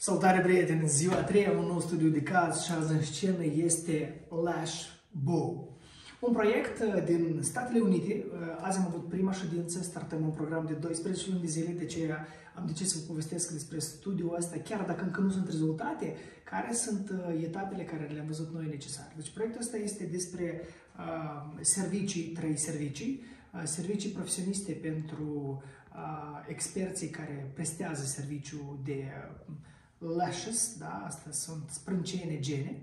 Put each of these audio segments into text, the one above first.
Salutare, prieteni! În ziua 3 am un nou studiu de caz și azi în scenă este LashBou. Un proiect din Statele Unite. Azi am avut prima ședință, startăm un program de 12 luni de zile, de aceea am decis să vă povestesc despre studiul ăsta, chiar dacă încă nu sunt rezultate, care sunt etapele care le-am văzut noi necesare. Deci proiectul ăsta este despre servicii profesioniste pentru experții care prestează serviciul de lashes, da? Asta sunt sprâncene, gene.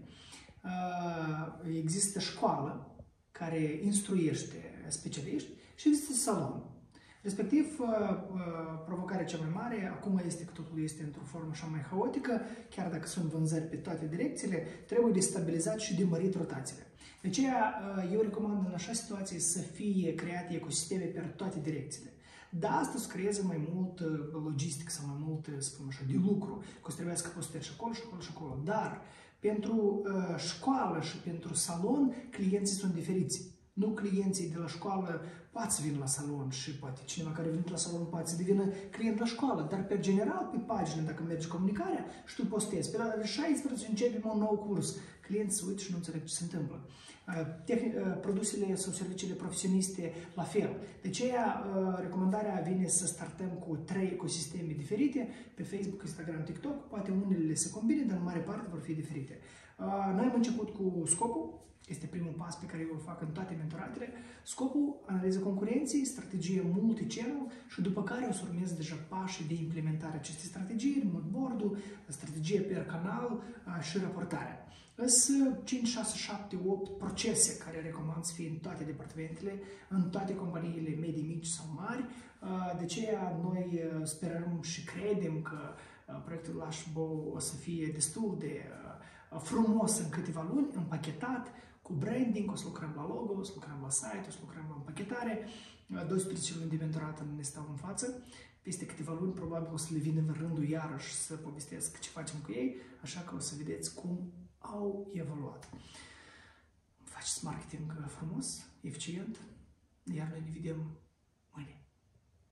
Există școală care instruiește specialiști și există salon. Respectiv, provocarea cea mai mare acum este că totul este într-o formă așa mai haotică, chiar dacă sunt vânzări pe toate direcțiile, trebuie de stabilizat și de mărit rotațiile. De aceea, eu recomand în așa situație să fie create ecosisteme pe toate direcțiile. Da, asta îți creează mai mult logistic sau mai mult, să spun așa, de lucru, că o să trebuiască posteri și acolo, și acolo, și acolo. Dar pentru școală și pentru salon, clienții sunt diferiți. Nu clienții de la școală poate să vină la salon și poate cineva care vine la salon poate să devină client la școală, dar pe general, pe pagină, dacă mergi comunicarea și tu postezi, pe data de 16 începem un nou curs. Clienții se uită și nu înțeleg ce se întâmplă. Produsele sau serviciile profesioniste la fel. De aceea, recomandarea vine să startăm cu 3 ecosisteme diferite, pe Facebook, Instagram, TikTok, poate unele se combine, dar în mare parte vor fi diferite. Noi am început cu scopul, este primul pas pe care eu îl fac în toate mentoratele, scopul, analiza concurenței, strategie multi-channel și după care o să urmez deja pașii de implementare a acestei strategii, remote board-ul, strategie per canal și raportarea. Sunt 5, 6, 7, 8 procese care recomand să fie în toate departamentele, în toate companiile medii, mici sau mari. De aceea noi sperăm și credem că proiectul LashBou o să fie destul de frumos în câteva luni, împachetat, cu branding, o să lucrăm la logo, o să lucrăm la site, o să lucrăm la împachetare. 12 luni de mentorat ne stau în față. Peste câteva luni probabil o să le vin în rândul iarăși să povestesc ce facem cu ei, așa că o să vedeți cum au evoluat. Faceți marketing frumos, eficient, iar noi ne vedem